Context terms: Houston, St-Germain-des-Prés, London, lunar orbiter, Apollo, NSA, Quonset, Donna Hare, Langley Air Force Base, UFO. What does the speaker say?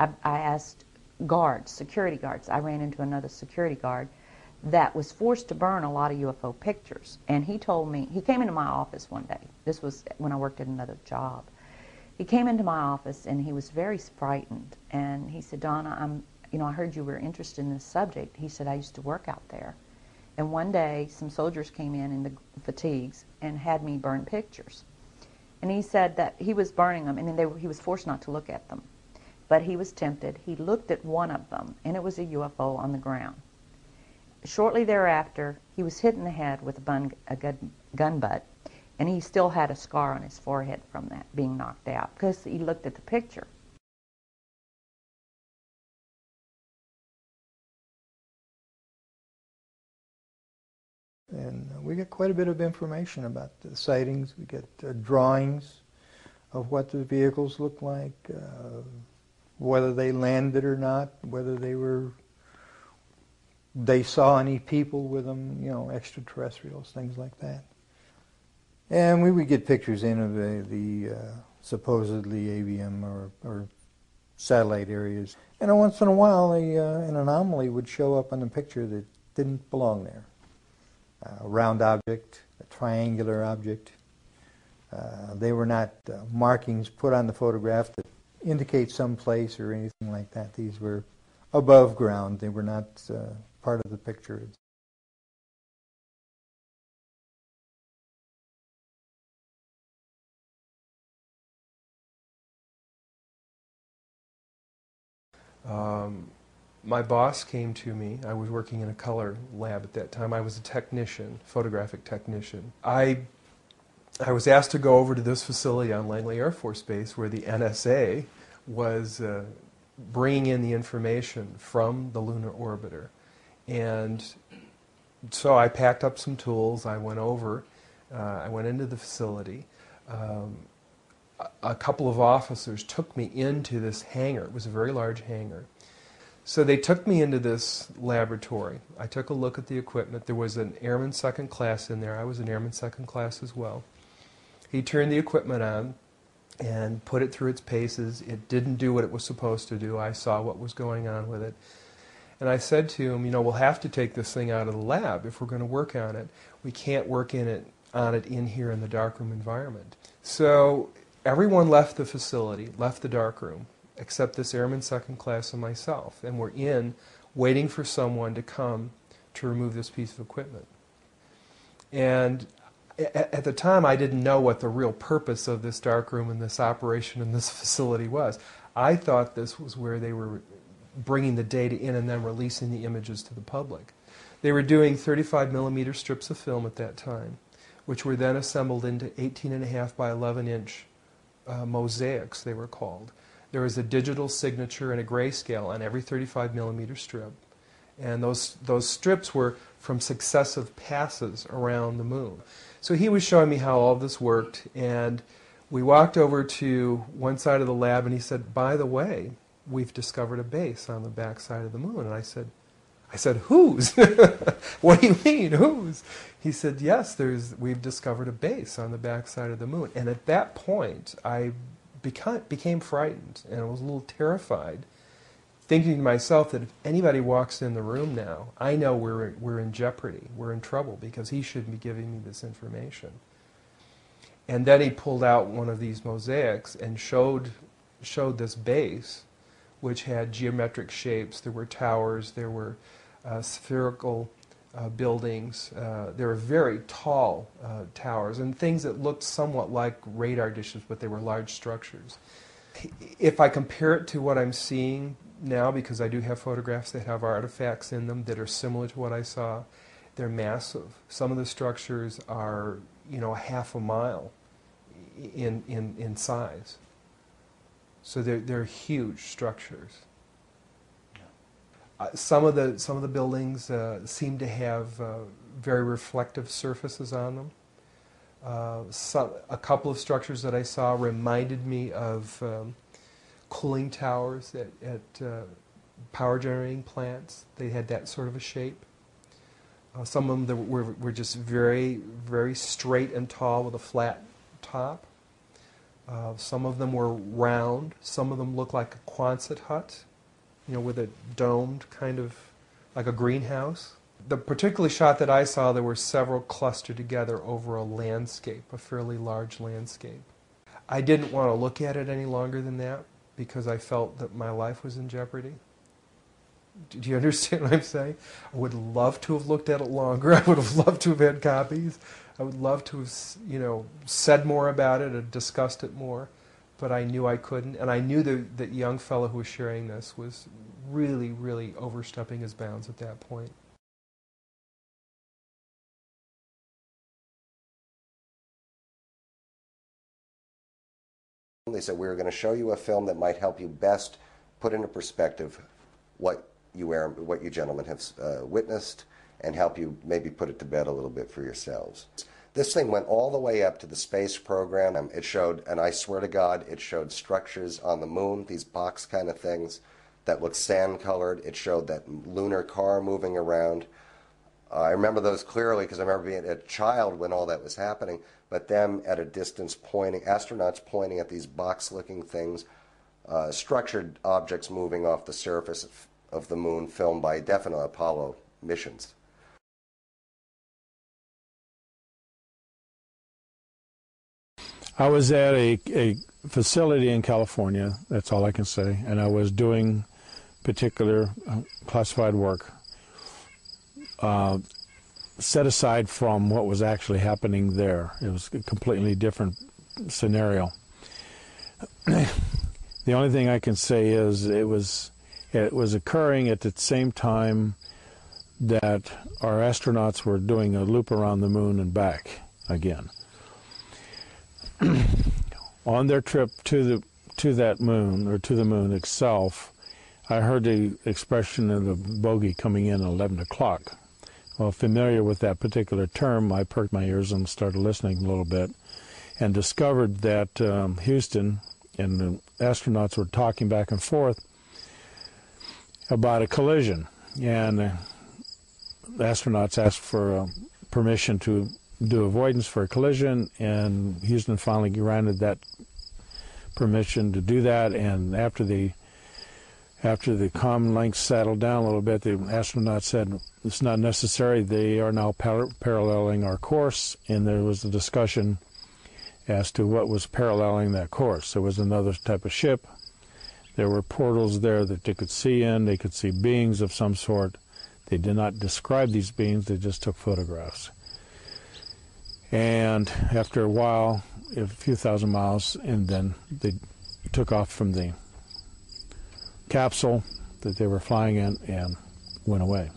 I asked guards, security guards. I ran into another security guard that was forced to burn a lot of UFO pictures. And he told me, he came into my office one day. This was when I worked at another job. He came into my office and he was very frightened. And he said, Donna, I heard you were interested in this subject. He said, I used to work out there. And one day, some soldiers came in the fatigues and had me burn pictures. And he said that he was burning them, and then he was forced not to look at them. But he was tempted. He looked at one of them, and it was a UFO on the ground. Shortly thereafter, he was hit in the head with a gun butt, and he still had a scar on his forehead from that, being knocked out, because he looked at the picture. And we get quite a bit of information about the sightings. We get drawings of what the vehicles look like, whether they landed or not, whether they saw any people with them, extraterrestrials, things like that. And we would get pictures in of the supposedly AVM or satellite areas. And once in a while, an anomaly would show up on the picture that didn't belong there. A round object, a triangular object. They were not markings put on the photograph that indicate some place or anything like that. These were above ground. They were not part of the picture. My boss came to me. I was working in a color lab at that time. I was a technician, photographic technician. I was asked to go over to this facility on Langley Air Force Base where the NSA was bringing in the information from the lunar orbiter. And so I packed up some tools. I went over. I went into the facility. A couple of officers took me into this hangar. It was a very large hangar. So they took me into this laboratory. I took a look at the equipment. There was an Airman Second Class in there. I was an Airman Second Class as well. He turned the equipment on and put it through its paces. It didn't do what it was supposed to do. I saw what was going on with it. And I said to him, we'll have to take this thing out of the lab if we're going to work on it. We can't work on it in here in the darkroom environment. So everyone left the facility, left the darkroom, except this Airman Second Class and myself. And we're in, waiting for someone to come to remove this piece of equipment. And at the time, I didn't know what the real purpose of this darkroom and this operation and this facility was. I thought this was where they were bringing the data in and then releasing the images to the public. They were doing 35mm strips of film at that time, which were then assembled into 18.5 by 11-inch mosaics, they were called. There was a digital signature and a grayscale on every 35mm strip. And those strips were from successive passes around the moon. So he was showing me how all this worked. And we walked over to one side of the lab, and he said, by the way, we've discovered a base on the back side of the moon. And I said, whose? What do you mean, whose? He said, yes, we've discovered a base on the back side of the moon. And at that point, I became frightened, and I was a little terrified, thinking to myself that if anybody walks in the room now, I know we're in jeopardy, we're in trouble, because he shouldn't be giving me this information. And then he pulled out one of these mosaics and showed this base, which had geometric shapes. There were towers, there were spherical buildings. They were very tall towers and things that looked somewhat like radar dishes, but they were large structures. If I compare it to what I'm seeing now, because I do have photographs that have artifacts in them that are similar to what I saw, they're massive. Some of the structures are, half a mile in size. So they're huge structures. Some of the buildings seem to have very reflective surfaces on them. A couple of structures that I saw reminded me of cooling towers at power generating plants. They had that sort of a shape. Some of them were just very, very straight and tall with a flat top. Some of them were round. Some of them looked like a Quonset hut, you know, with a domed kind of, like a greenhouse. The particular shot that I saw, there were several clustered together over a landscape, a fairly large landscape. I didn't want to look at it any longer than that because I felt that my life was in jeopardy. Do you understand what I'm saying? I would love to have looked at it longer. I would have loved to have had copies. I would love to have, you know, said more about it or discussed it more, but I knew I couldn't. And I knew that young fellow who was sharing this was really, really overstepping his bounds at that point. They said, we're going to show you a film that might help you best put into perspective what you gentlemen have witnessed and help you maybe put it to bed a little bit for yourselves. This thing went all the way up to the space program. It showed, and I swear to God, it showed structures on the moon, these box kind of things that looked sand-colored. It showed that lunar car moving around. I remember those clearly because I remember being a child when all that was happening, but them at a distance pointing, astronauts pointing at these box-looking things, structured objects moving off the surface of the moon, filmed by definite Apollo missions. I was at a facility in California, that's all I can say, and I was doing particular classified work. Set aside from what was actually happening there. It was a completely different scenario. The only thing I can say is it was occurring at the same time that our astronauts were doing a loop around the moon and back again. On their trip to the moon itself, I heard the expression of the bogey coming in at 11 o'clock. Well, familiar with that particular term, I perked my ears and started listening a little bit and discovered that Houston and the astronauts were talking back and forth about a collision. And the astronauts asked for permission to do avoidance for a collision, and Houston finally granted that permission to do that. And after the comm link settled down a little bit, the astronauts said, it's not necessary. They are now paralleling our course, and there was a discussion as to what was paralleling that course. There was another type of ship. There were portals there that they could see in. They could see beings of some sort. They did not describe these beings. They just took photographs. And after a while, a few thousand miles, and then they took off from the capsule that they were flying in and went away.